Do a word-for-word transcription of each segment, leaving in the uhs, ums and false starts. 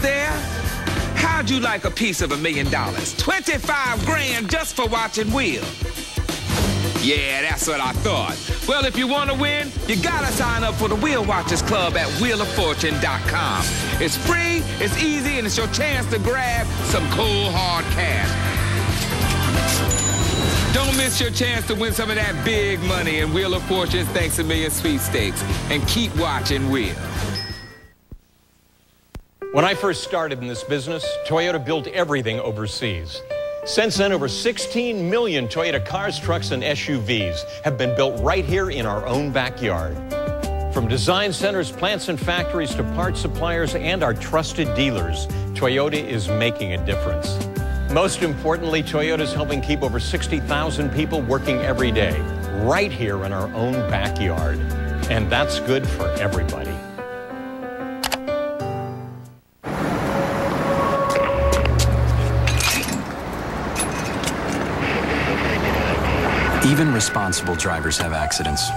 out there? How'd you like a piece of a million dollars? twenty-five grand just for watching Wheel. Yeah, that's what I thought. Well, if you want to win, you gotta sign up for the Wheel Watchers Club at wheel of fortune dot com. It's free, it's easy, and it's your chance to grab some cold, hard cash. Don't miss your chance to win some of that big money in Wheel of Fortune's Thanks a Million Sweepstakes. And keep watching Wheel. When I first started in this business, Toyota built everything overseas. Since then, over sixteen million Toyota cars, trucks, and S U Vs have been built right here in our own backyard. From design centers, plants, and factories to parts suppliers and our trusted dealers, Toyota is making a difference. Most importantly, Toyota is helping keep over sixty thousand people working every day, right here in our own backyard. And that's good for everybody. Even responsible drivers have accidents.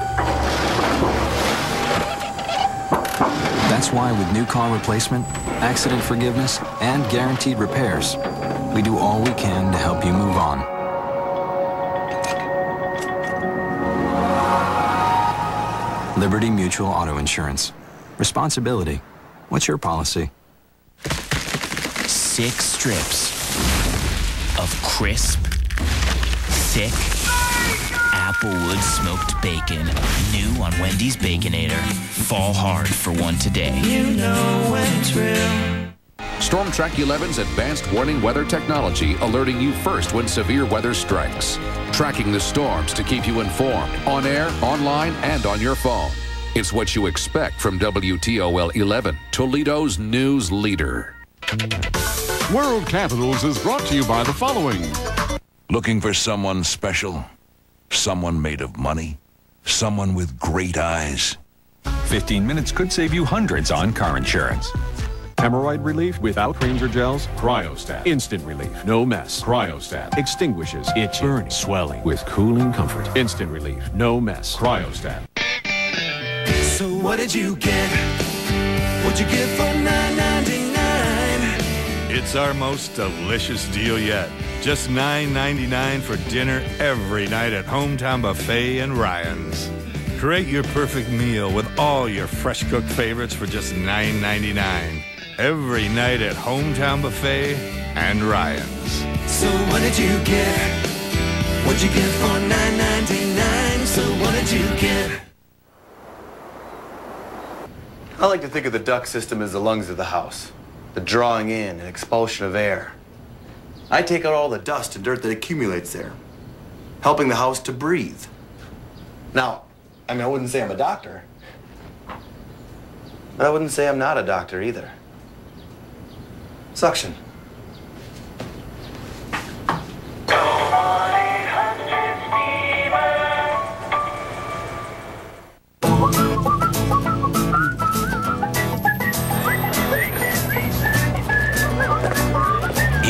That's why with new car replacement, accident forgiveness, and guaranteed repairs, we do all we can to help you move on. Liberty Mutual Auto Insurance. Responsibility. What's your policy? Six strips of crisp, thick, applewood smoked bacon, new on Wendy's Baconator. Fall hard for one today. You know when true. Storm Track eleven's advanced warning weather technology, alerting you first when severe weather strikes. Tracking the storms to keep you informed, on air, online, and on your phone. It's what you expect from W T O L eleven, Toledo's news leader. World Capitals is brought to you by the following. Looking for someone special? Someone made of money? Someone with great eyes? fifteen minutes could save you hundreds on car insurance. Hemorrhoid relief without creams or gels? Cryostat. Instant relief. No mess. Cryostat. Extinguishes itch, burning, swelling with cooling comfort. Instant relief. No mess. Cryostat. So what did you get? What'd you get for nine ninety-nine? It's our most delicious deal yet. Just nine ninety-nine for dinner every night at Hometown Buffet and Ryan's. Create your perfect meal with all your fresh-cooked favorites for just nine ninety-nine. Every night at Hometown Buffet and Ryan's. So what did you get? What'd you get for nine ninety-nine? So what did you get? I like to think of the duct system as the lungs of the house. The drawing in and expulsion of air. I take out all the dust and dirt that accumulates there, helping the house to breathe. Now, I mean, I wouldn't say I'm a doctor, but I wouldn't say I'm not a doctor either. Suction.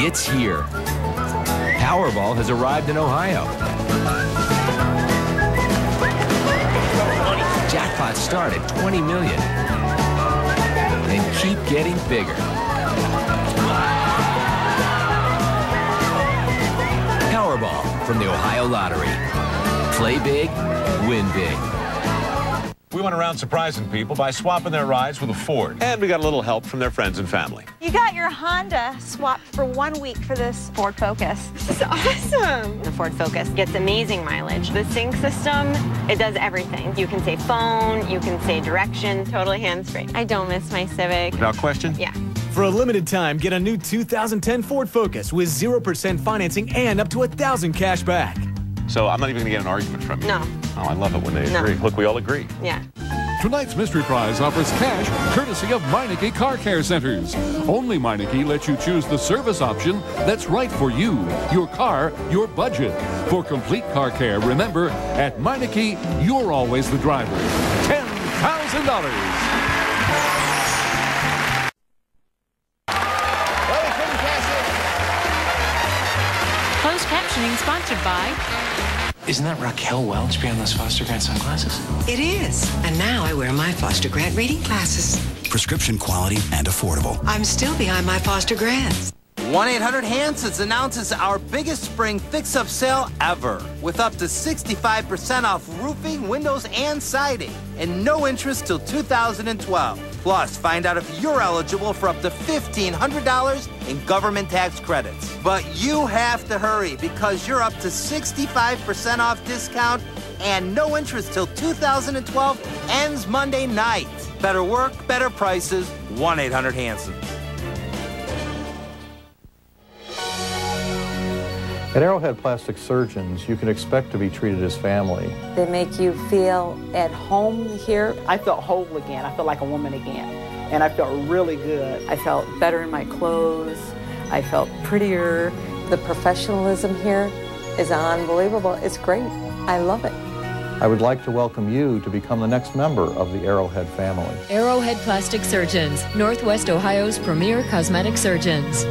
It's here. Powerball has arrived in Ohio. Jackpots start at twenty million and keep getting bigger. Powerball from the Ohio Lottery. Play big, win big. We went around surprising people by swapping their rides with a Ford. And we got a little help from their friends and family. You got your Honda swapped for one week for this Ford Focus. This is awesome. The Ford Focus gets amazing mileage. The sync system, it does everything. You can say phone, you can say direction, totally hands-free. I don't miss my Civic. Without question? Yeah. For a limited time, get a new two thousand ten Ford Focus with zero percent financing and up to one thousand dollars cash back. So I'm not even going to get an argument from you. No. Oh, I love it when they no. agree. Look, we all agree. Yeah. Tonight's mystery prize offers cash courtesy of Meineke Car Care Centers. Only Meineke lets you choose the service option that's right for you, your car, your budget. For complete car care, remember, at Meineke, you're always the driver. ten thousand dollars. Closed captioning sponsored by Isn't that Raquel Welch behind those Foster Grant sunglasses? It is. And now I wear my Foster Grant reading glasses. Prescription quality and affordable. I'm still behind my Foster Grants. one eight hundred Hansons announces our biggest spring fix-up sale ever, with up to sixty-five percent off roofing, windows, and siding, and no interest till two thousand twelve. Plus, find out if you're eligible for up to fifteen hundred dollars in government tax credits. But you have to hurry, because you're up to sixty-five percent off discount and no interest till two thousand twelve ends Monday night. Better work, better prices, one eight hundred Hansons. At Arrowhead Plastic Surgeons, you can expect to be treated as family. They make you feel at home here. I felt whole again. I felt like a woman again, and I felt really good. I felt better in my clothes. I felt prettier. The professionalism here is unbelievable. It's great. I love it. I would like to welcome you to become the next member of the Arrowhead family. Arrowhead Plastic Surgeons, Northwest Ohio's premier cosmetic surgeons.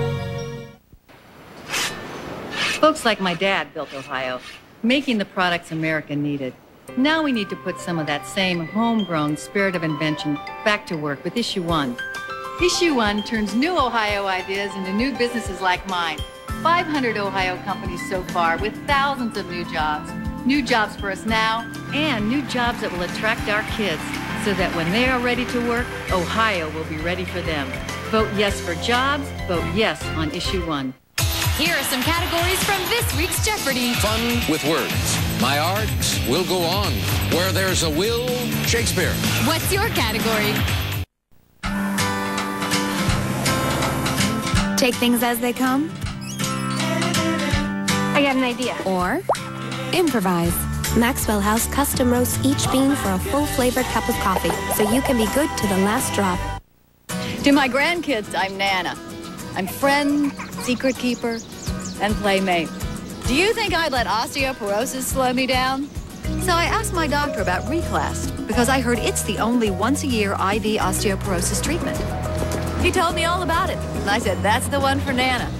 Folks like my dad built Ohio, making the products America needed. Now we need to put some of that same homegrown spirit of invention back to work with Issue One. Issue One turns new Ohio ideas into new businesses like mine. five hundred Ohio companies so far, with thousands of new jobs. New jobs for us now, and new jobs that will attract our kids, so that when they are ready to work, Ohio will be ready for them. Vote yes for jobs, vote yes on Issue One. Here are some categories from this week's Jeopardy! Fun with words. My args will go on. Where there's a will, Shakespeare. What's your category? Take things as they come. I got an idea. Or improvise. Maxwell House custom roasts each bean for a full-flavored cup of coffee, so you can be good to the last drop. To my grandkids, I'm Nana. I'm friend, secret keeper, and playmate. Do you think I'd let osteoporosis slow me down? So I asked my doctor about Reclast, because I heard it's the only once-a-year I V osteoporosis treatment. He told me all about it, and I said, that's the one for Nana.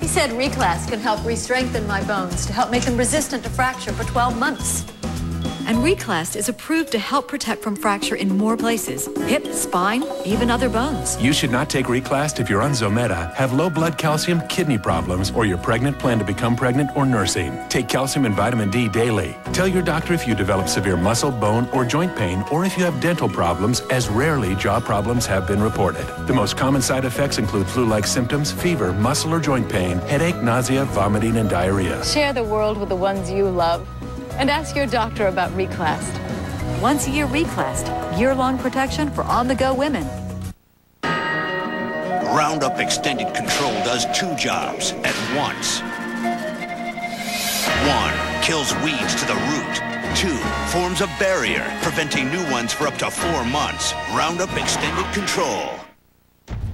He said Reclast can help re-strengthen my bones to help make them resistant to fracture for twelve months. And Reclast is approved to help protect from fracture in more places. Hip, spine, even other bones. You should not take Reclast if you're on Zometa, have low blood calcium, kidney problems, or you're pregnant, plan to become pregnant, or nursing. Take calcium and vitamin D daily. Tell your doctor if you develop severe muscle, bone, or joint pain, or if you have dental problems, as rarely jaw problems have been reported. The most common side effects include flu-like symptoms, fever, muscle or joint pain, headache, nausea, vomiting, and diarrhea. Share the world with the ones you love. And ask your doctor about Reclast. Once a year Reclast, year-long protection for on-the-go women. Roundup Extended Control does two jobs at once. One, kills weeds to the root. Two, forms a barrier, preventing new ones for up to four months. Roundup Extended Control.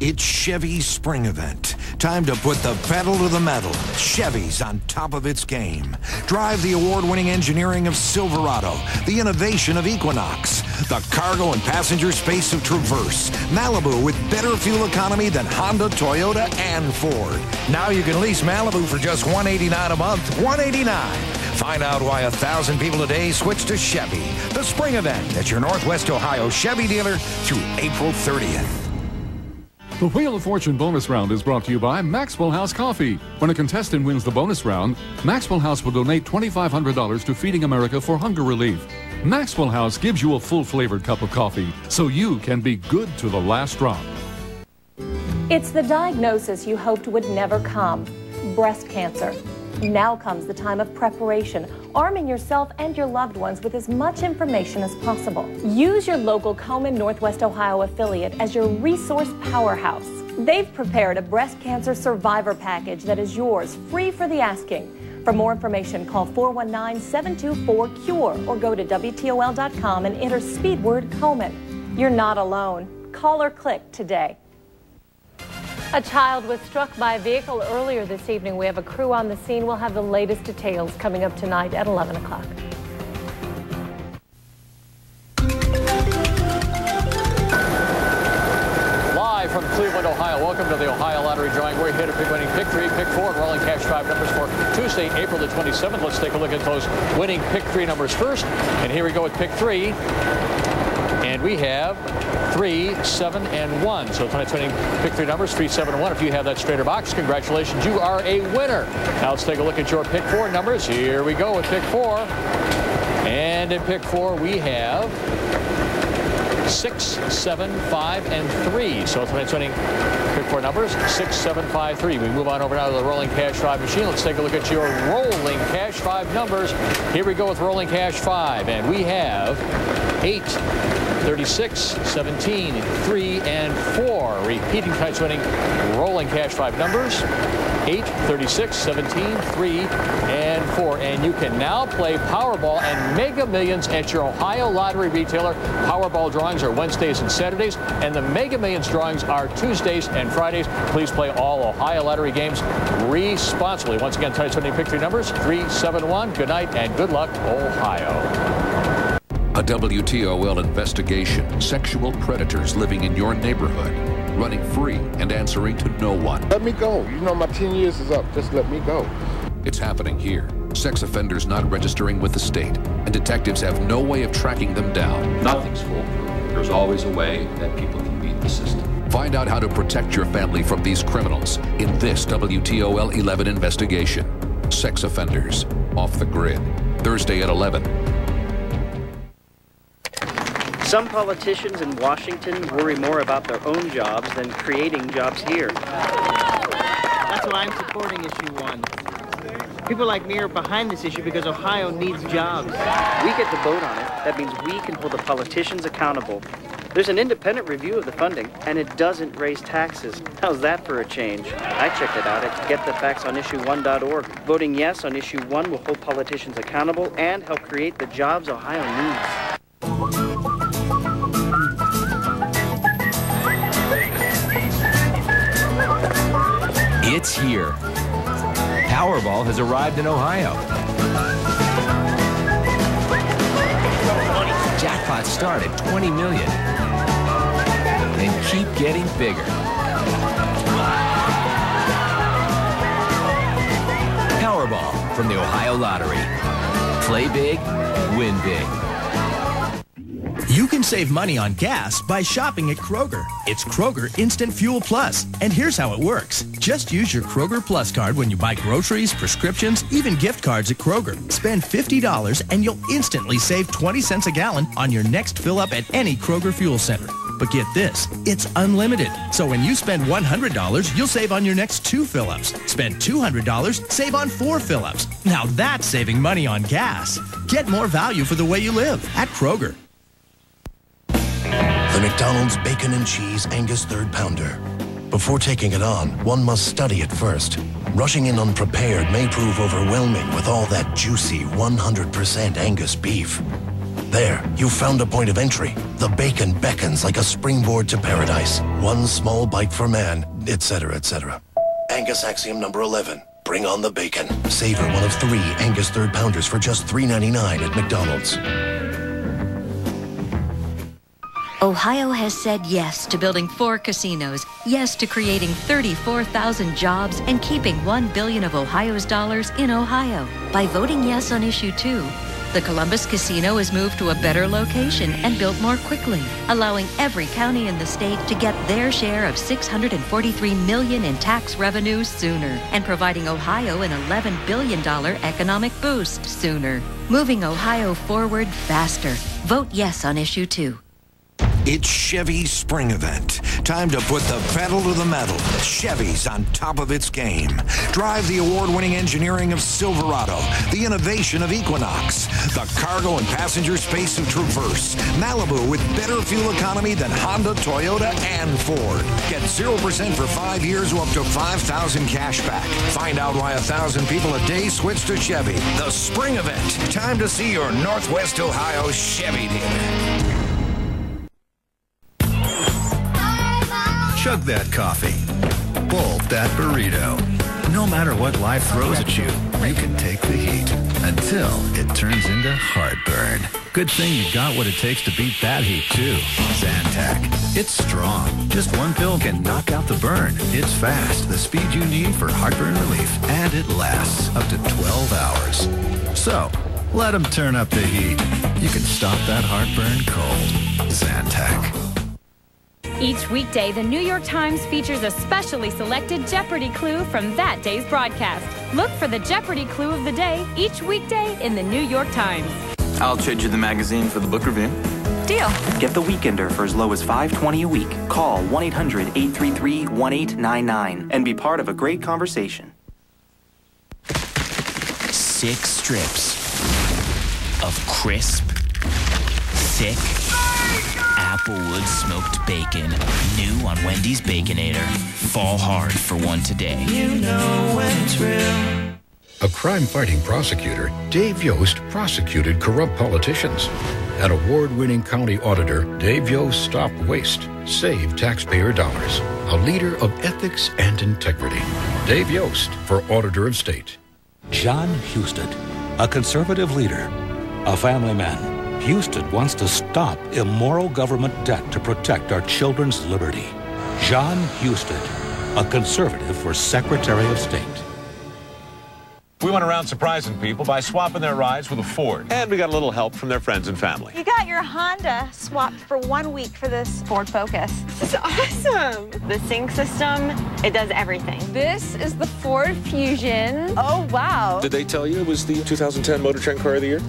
It's Chevy's spring event. Time to put the pedal to the metal. Chevy's on top of its game. Drive the award-winning engineering of Silverado, the innovation of Equinox, the cargo and passenger space of Traverse, Malibu with better fuel economy than Honda, Toyota, and Ford. Now you can lease Malibu for just one hundred eighty-nine dollars a month. one hundred eighty-nine dollars. Find out why a thousand people today switch to Chevy. The spring event at your Northwest Ohio Chevy dealer through April thirtieth. The Wheel of Fortune bonus round is brought to you by Maxwell House Coffee. When a contestant wins the bonus round, Maxwell House will donate twenty-five hundred dollars to Feeding America for hunger relief. Maxwell House gives you a full-flavored cup of coffee so you can be good to the last drop. It's the diagnosis you hoped would never come, breast cancer. Now comes the time of preparation, arming yourself and your loved ones with as much information as possible. Use your local Komen Northwest Ohio affiliate as your resource powerhouse. They've prepared a breast cancer survivor package that is yours, free for the asking. For more information, call four one nine, seven two four, CURE or go to W T O L dot com and enter speed word Komen. You're not alone. Call or click today. A child was struck by a vehicle earlier this evening. We have a crew on the scene. We'll have the latest details coming up tonight at eleven o'clock. Live from Cleveland, Ohio. Welcome to the Ohio Lottery drawing. We're here to pick winning pick three, pick four, and rolling cash five numbers for Tuesday, April the twenty-seventh. Let's take a look at those winning pick three numbers first. And here we go with pick three. And we have three, seven, and one. So tonight's winning pick three numbers, three, seven, and one. If you have that straighter box, congratulations, you are a winner. Now let's take a look at your pick four numbers. Here we go with pick four. And in pick four, we have six, seven, five, and three. So tonight's winning pick four numbers, six, seven, five, three. We move on over now to the rolling cash five machine. Let's take a look at your rolling cash five numbers. Here we go with rolling cash five, and we have eight, thirty-six, seventeen, three, and four. Repeating tonight's winning rolling cash five numbers. eight, thirty-six, seventeen, three, and four. And you can now play Powerball and Mega Millions at your Ohio Lottery retailer. Powerball drawings are Wednesdays and Saturdays, and the Mega Millions drawings are Tuesdays and Fridays. Please play all Ohio Lottery games responsibly. Once again, tonight's winning pick three numbers, three, seven, one. Good night and good luck, Ohio. A W T O L investigation, sexual predators living in your neighborhood, running free and answering to no one. Let me go. You know my ten years is up. Just let me go. It's happening here. Sex offenders not registering with the state, and detectives have no way of tracking them down. Nothing's foolproof. There's always a way that people can beat the system. Find out how to protect your family from these criminals in this W T O L eleven investigation. Sex offenders off the grid. Thursday at eleven. Some politicians in Washington worry more about their own jobs than creating jobs here. That's why I'm supporting Issue One. People like me are behind this issue because Ohio needs jobs. We get to vote on it. That means we can hold the politicians accountable. There's an independent review of the funding, and it doesn't raise taxes. How's that for a change? I checked it out at get the facts on issue one dot org. Voting yes on Issue One will hold politicians accountable and help create the jobs Ohio needs. It's here. Powerball has arrived in Ohio. Jackpots start at twenty million and keep getting bigger. Powerball from the Ohio Lottery. Play big, win big. You can save money on gas by shopping at Kroger. It's Kroger Instant Fuel Plus. And here's how it works. Just use your Kroger Plus card when you buy groceries, prescriptions, even gift cards at Kroger. Spend fifty dollars and you'll instantly save twenty cents a gallon on your next fill up at any Kroger fuel center. But get this, it's unlimited. So when you spend one hundred dollars, you'll save on your next two fill-ups. Spend two hundred dollars, save on four fill-ups. Now that's saving money on gas. Get more value for the way you live at Kroger. The McDonald's Bacon and Cheese Angus Third Pounder. Before taking it on, one must study it first. Rushing in unprepared may prove overwhelming with all that juicy one hundred percent Angus beef. There, you found a point of entry. The bacon beckons like a springboard to paradise. One small bite for man, et cetera, et cetera. Angus Axiom number eleven. Bring on the bacon. Savor one of three Angus Third Pounders for just three ninety-nine at McDonald's. Ohio has said yes to building four casinos, yes to creating thirty-four thousand jobs and keeping one billion dollars of Ohio's dollars in Ohio. By voting yes on Issue two, the Columbus Casino is moved to a better location and built more quickly, allowing every county in the state to get their share of six hundred forty-three million dollars in tax revenue sooner and providing Ohio an eleven billion dollars economic boost sooner. Moving Ohio forward faster. Vote yes on Issue two. It's Chevy's spring event. Time to put the pedal to the metal. Chevy's on top of its game. Drive the award-winning engineering of Silverado, the innovation of Equinox, the cargo and passenger space of Traverse, Malibu with better fuel economy than Honda, Toyota, and Ford. Get zero percent for five years or up to five thousand dollars cash back. Find out why one thousand people a day switch to Chevy. The spring event. Time to see your Northwest Ohio Chevy dealer. Chug that coffee, bowl that burrito. No matter what life throws at you, you can take the heat until it turns into heartburn. Good thing you got what it takes to beat that heat, too. Zantac. It's strong. Just one pill can knock out the burn. It's fast, the speed you need for heartburn relief, and it lasts up to twelve hours. So, let them turn up the heat. You can stop that heartburn cold. Zantac. Each weekday, The New York Times features a specially selected Jeopardy! Clue from that day's broadcast. Look for the Jeopardy! Clue of the day each weekday in The New York Times. I'll trade you the magazine for the book review. Deal. Get The Weekender for as low as five twenty a week. Call one eight hundred, eight three three, one eight nine nine and be part of a great conversation. Six strips of crisp, thick, applewood smoked bacon, new on Wendy's Baconator. Fall hard for one today. You know what's real. A crime-fighting prosecutor, Dave Yost prosecuted corrupt politicians. An award-winning county auditor, Dave Yost stopped waste, saved taxpayer dollars. A leader of ethics and integrity. Dave Yost for Auditor of State. John Husted, a conservative leader, a family man. Husted wants to stop immoral government debt to protect our children's liberty. John Husted, a conservative for Secretary of State. We went around surprising people by swapping their rides with a Ford. And we got a little help from their friends and family. You got your Honda swapped for one week for this Ford Focus. This is awesome. The sync system, it does everything. This is the Ford Fusion. Oh, wow. Did they tell you it was the two thousand ten Motor Trend Car of the Year?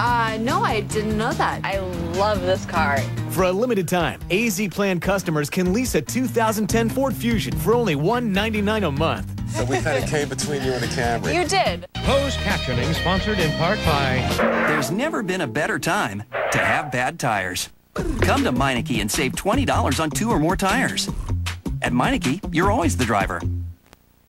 Uh, no, I didn't know that. I love this car. For a limited time, A Z Plan customers can lease a two thousand ten Ford Fusion for only one hundred ninety-nine dollars a month. So we kind of came between you and the camera. You did. Closed captioning sponsored in part by... There's never been a better time to have bad tires. Come to Meineke and save twenty dollars on two or more tires. At Meineke, you're always the driver.